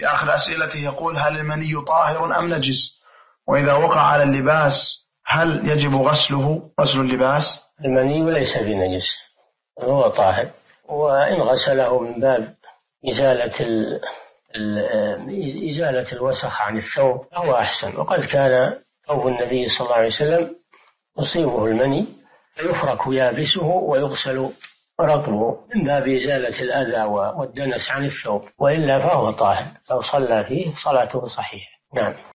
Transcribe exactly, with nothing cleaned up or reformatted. في آخر أسئلته يقول: هل المني طاهر أم نجس؟ وإذا وقع على اللباس هل يجب غسله غسل اللباس؟ المني ليس بنجس، هو طاهر، وإن غسله من باب إزالة ال... إزالة الوسخ عن الثوب هو أحسن. وقد كان ثوب النبي صلى الله عليه وسلم يصيبه المني فيفرك يابسه ويغسل رطبه من باب إزالة الأذى والدنس عن الثوب، وإلا فهو طاهر، لو صلى فيه صلاته صحيحة. نعم.